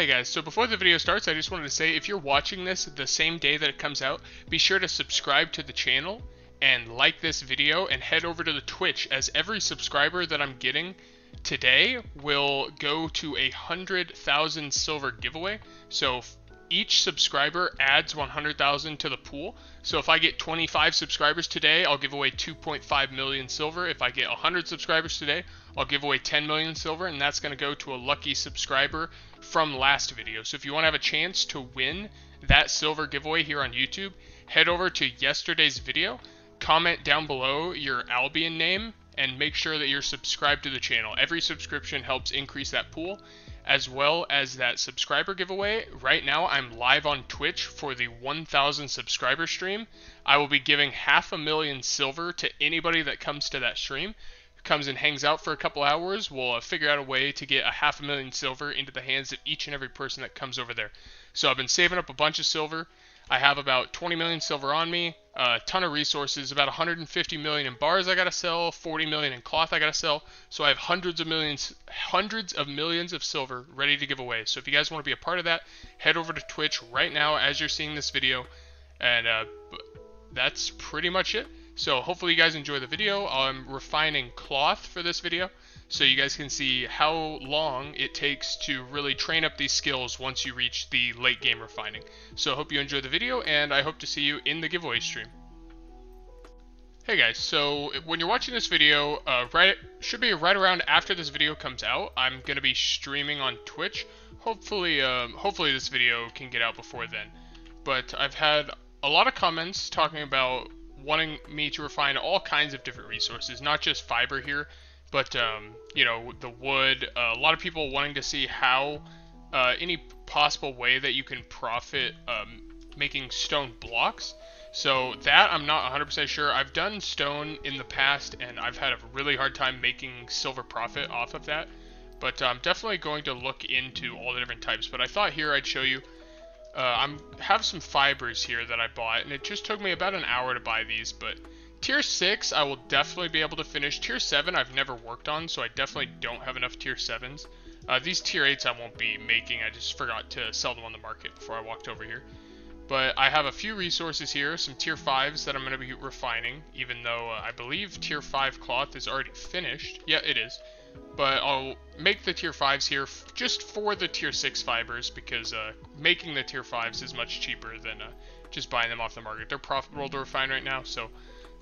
Hey guys, so before the video starts, I just wanted to say if you're watching this the same day that it comes out, be sure to subscribe to the channel and like this video and head over to the Twitch, as every subscriber that I'm getting today will go to 100,000 silver giveaway. So each subscriber adds 100,000 to the pool. So if I get 25 subscribers today, I'll give away 2.5 million silver. If I get 100 subscribers today, I'll give away 10 million silver, and that's going to go to a lucky subscriber from last video. So if you want to have a chance to win that silver giveaway here on YouTube, head over to yesterday's video, comment down below your Albion name, and make sure that you're subscribed to the channel. Every subscription helps increase that pool, as well as that subscriber giveaway. Right now I'm live on Twitch for the 1,000 subscriber stream. I will be giving 500,000 silver to anybody that comes to that stream, comes and hangs out for a couple hours. We'll figure out a way to get 500,000 silver into the hands of each and every person that comes over there. So I've been saving up a bunch of silver. I have about 20 million silver on me, a ton of resources, about 150 million in bars I gotta sell, 40 million in cloth I gotta sell. So I have hundreds of millions of silver ready to give away. So if you guys want to be a part of that, head over to Twitch right now as you're seeing this video. And that's pretty much it. So hopefully you guys enjoy the video. I'm refining cloth for this video, so you guys can see how long it takes to really train up these skills once you reach the late game refining. So I hope you enjoy the video, and I hope to see you in the giveaway stream. Hey guys, so when you're watching this video, should be right around after this video comes out, I'm gonna be streaming on Twitch. Hopefully this video can get out before then. But I've had a lot of comments talking about wanting me to refine all kinds of different resources, not just fiber here, but you know, the wood, a lot of people wanting to see how any possible way that you can profit making stone blocks. So that I'm not 100% sure. I've done stone in the past and I've had a really hard time making silver profit off of that, but I'm definitely going to look into all the different types. But I thought here I'd show you, I have some fibers here that I bought, and it just took me about an hour to buy these, but Tier 6, I will definitely be able to finish. Tier 7, I've never worked on, so I definitely don't have enough Tier 7s. These Tier 8s I won't be making. I just forgot to sell them on the market before I walked over here. But I have a few resources here, some Tier 5s that I'm going to be refining, even though I believe Tier 5 cloth is already finished. Yeah, it is. But I'll make the Tier 5s here just for the Tier 6 fibers, because making the Tier 5s is much cheaper than just buying them off the market. They're profitable to refine right now, so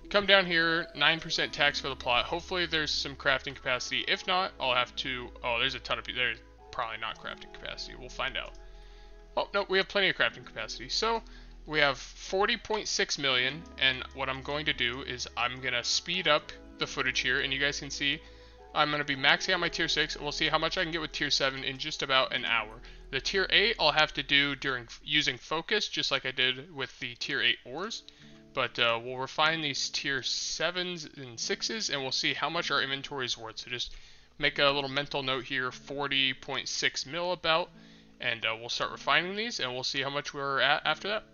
come down here, 9% tax for the plot. Hopefully there's some crafting capacity. If not, I'll have to... Oh, there's a ton of people. There's probably not crafting capacity. We'll find out. Oh, no, we have plenty of crafting capacity. So we have 40.6 million. And what I'm going to do is I'm going to speed up the footage here. And you guys can see I'm going to be maxing out my Tier 6. And we'll see how much I can get with Tier 7 in just about an hour. The Tier 8 I'll have to do using focus, just like I did with the Tier 8 ores. But we'll refine these Tier 7s and 6s, and we'll see how much our inventory is worth. So just make a little mental note here, 40.6 mil about, and we'll start refining these, and we'll see how much we're at after that.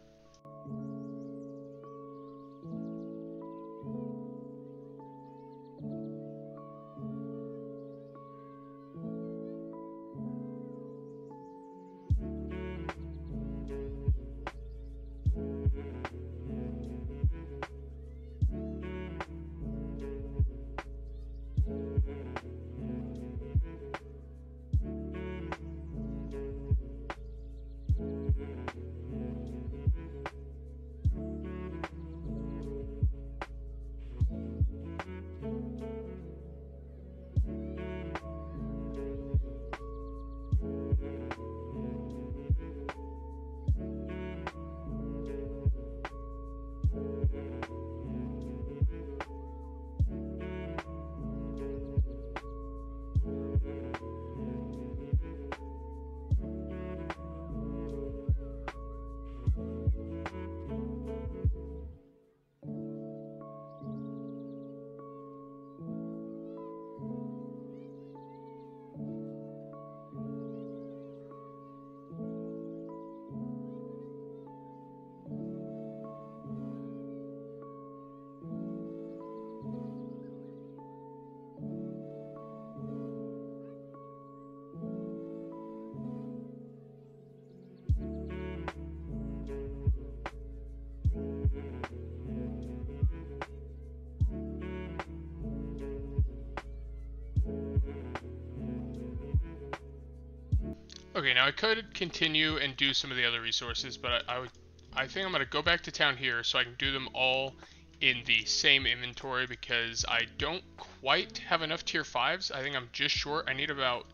Okay, now I could continue and do some of the other resources, but I think I'm going to go back to town here so I can do them all in the same inventory because I don't quite have enough tier 5s. I think I'm just short. I need about,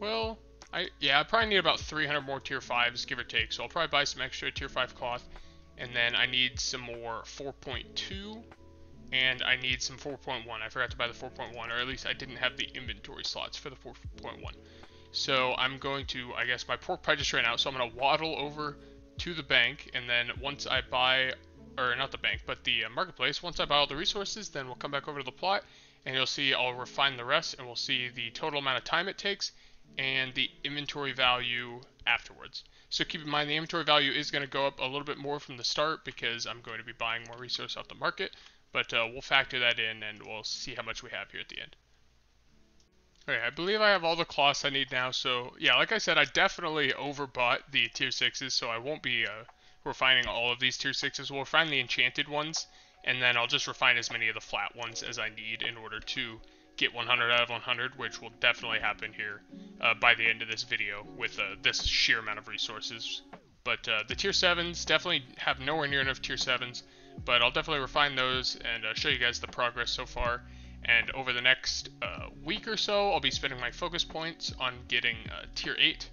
well, yeah, I probably need about 300 more tier 5s, give or take. So I'll probably buy some extra tier 5 cloth, and then I need some more 4.2, and I need some 4.1. I forgot to buy the 4.1, or at least I didn't have the inventory slots for the 4.1. So I'm going to, I guess my pork pie just ran out, so I'm going to waddle over to the bank, and then once I buy, or not the bank, but the marketplace, once I buy all the resources, then we'll come back over to the plot, and you'll see I'll refine the rest, and we'll see the total amount of time it takes, and the inventory value afterwards. So keep in mind the inventory value is going to go up a little bit more from the start because I'm going to be buying more resources off the market, but we'll factor that in, and we'll see how much we have here at the end. Okay, I believe I have all the cloths I need now, so yeah, like I said, I definitely overbought the tier 6s, so I won't be refining all of these tier 6s. We'll refine the enchanted ones, and then I'll just refine as many of the flat ones as I need in order to get 100 out of 100, which will definitely happen here by the end of this video with this sheer amount of resources. But the tier 7s definitely have nowhere near enough tier 7s, but I'll definitely refine those and show you guys the progress so far. And over the next week or so, I'll be spending my focus points on getting tier 8,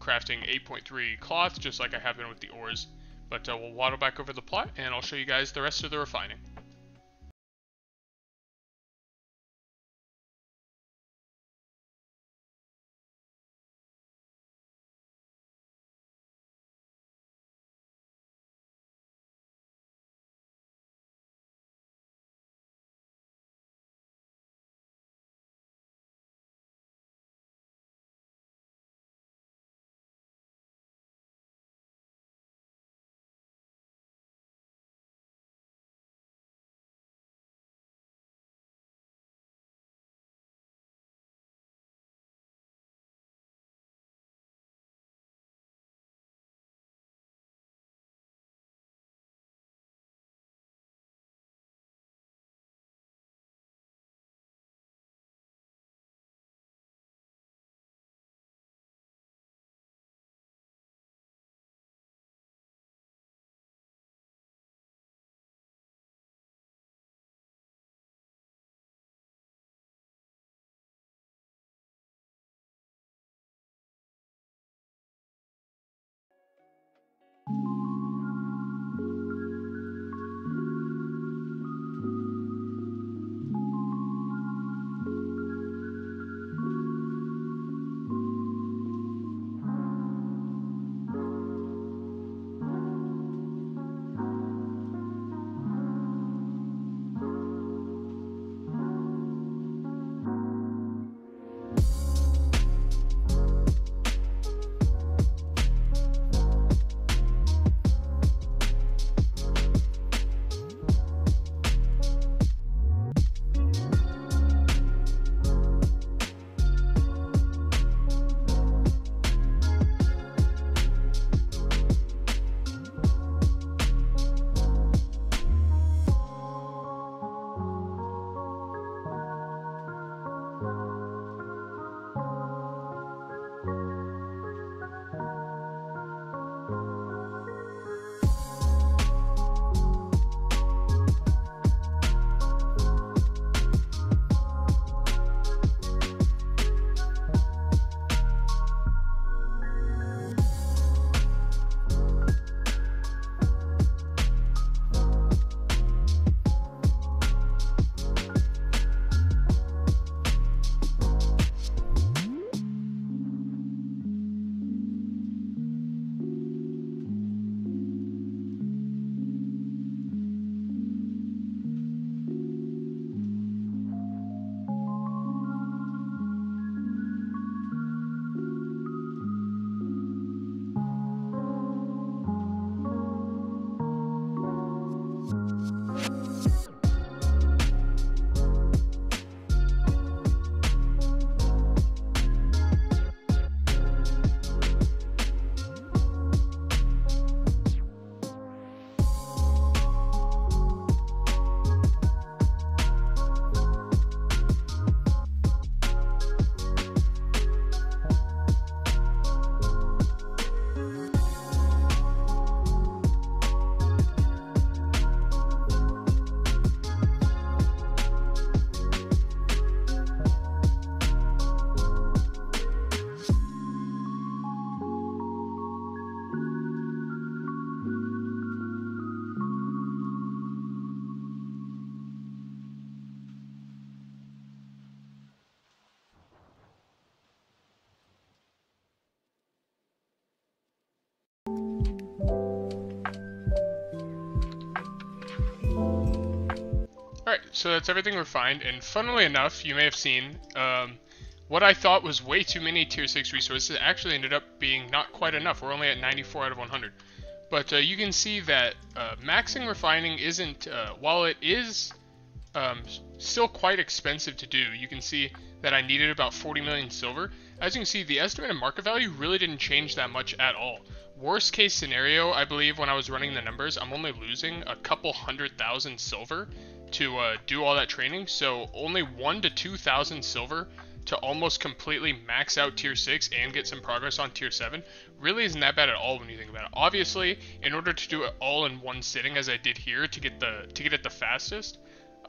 crafting 8.3 cloth, just like I have been with the ores. But we'll waddle back over the plot, and I'll show you guys the rest of the refining. So that's everything refined, and funnily enough, you may have seen what I thought was way too many tier 6 resources actually ended up being not quite enough. We're only at 94 out of 100. But you can see that maxing refining isn't, while it is still quite expensive to do, you can see that I needed about 40 million silver. As you can see, the estimated market value really didn't change that much at all. Worst case scenario, I believe when I was running the numbers, I'm only losing a couple 100,000 silver to do all that training. So only 1,000 to 2,000 silver to almost completely max out tier 6 and get some progress on tier 7 really isn't that bad at all when you think about it. Obviously, in order to do it all in one sitting as I did here to get it the fastest,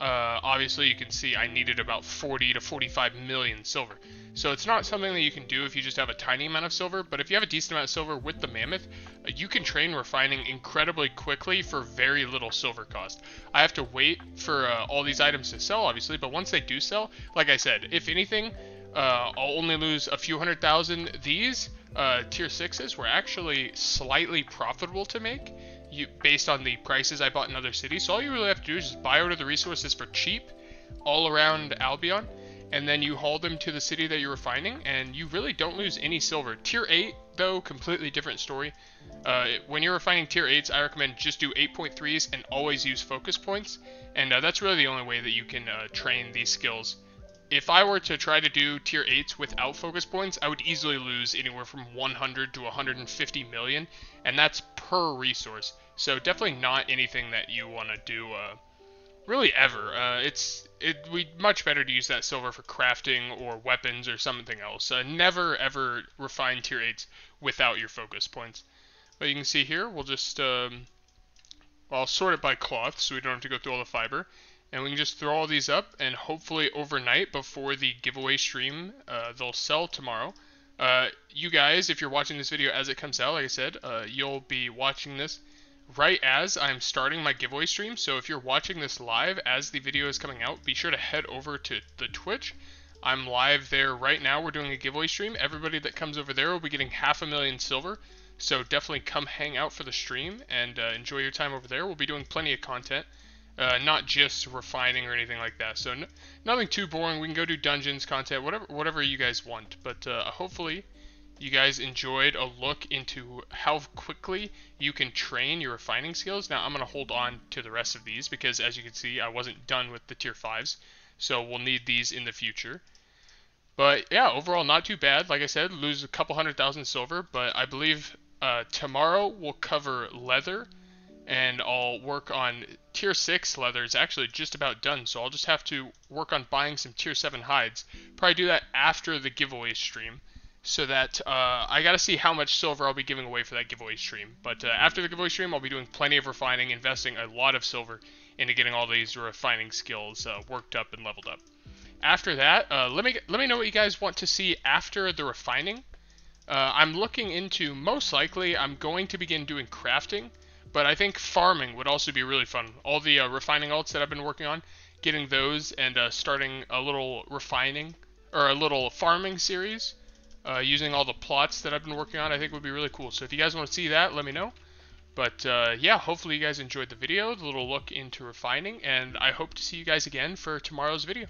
obviously you can see I needed about 40 to 45 million silver. So it's not something that you can do if you just have a tiny amount of silver, but if you have a decent amount of silver with the Mammoth, you can train refining incredibly quickly for very little silver cost. I have to wait for all these items to sell, obviously, but once they do sell, like I said, if anything, I'll only lose a few 100,000. These tier 6s were actually slightly profitable to make, based on the prices I bought in other cities. So all you really have to do is just buy out of the resources for cheap all around Albion, and then you haul them to the city that you're refining, and you really don't lose any silver. Tier 8, though, completely different story. When you're refining tier 8s, I recommend just do 8.3s and always use focus points, and that's really the only way that you can train these skills. If I were to try to do tier 8s without focus points, I would easily lose anywhere from 100 to 150 million, and that's per resource. So definitely not anything that you want to do really ever. We'd much better to use that silver for crafting or weapons or something else. Never ever refine tier 8s without your focus points. But you can see here, we'll just I'll sort it by cloth so we don't have to go through all the fiber, and we can just throw all these up, and hopefully overnight before the giveaway stream, they'll sell tomorrow. You guys, if you're watching this video as it comes out, like I said, you'll be watching this right as I'm starting my giveaway stream. So if you're watching this live as the video is coming out, be sure to head over to the Twitch. I'm live there right now. We're doing a giveaway stream. Everybody that comes over there will be getting 500,000 silver. So definitely come hang out for the stream and enjoy your time over there. We'll be doing plenty of content, not just refining or anything like that. So nothing too boring. We can go do dungeons, content, whatever you guys want. But hopefully you guys enjoyed a look into how quickly you can train your refining skills. Now I'm going to hold on to the rest of these because, as you can see, I wasn't done with the tier 5s. So we'll need these in the future. But yeah, overall not too bad. Like I said, lose a couple 100,000 silver. But I believe tomorrow we'll cover leather. And I'll work on tier 6 leather. It's actually just about done. So I'll just have to work on buying some tier 7 hides. Probably do that after the giveaway stream. So that I gotta see how much silver I'll be giving away for that giveaway stream. But after the giveaway stream, I'll be doing plenty of refining, investing a lot of silver into getting all these refining skills worked up and leveled up. After that, let me know what you guys want to see after the refining. I'm looking into, most likely I'm going to begin doing crafting, but I think farming would also be really fun. All the refining alts that I've been working on, getting those and starting a little refining or a little farming series. Using all the plots that I've been working on, I think would be really cool. So if you guys want to see that, let me know. But yeah, hopefully you guys enjoyed the video, the little look into refining, and I hope to see you guys again for tomorrow's video.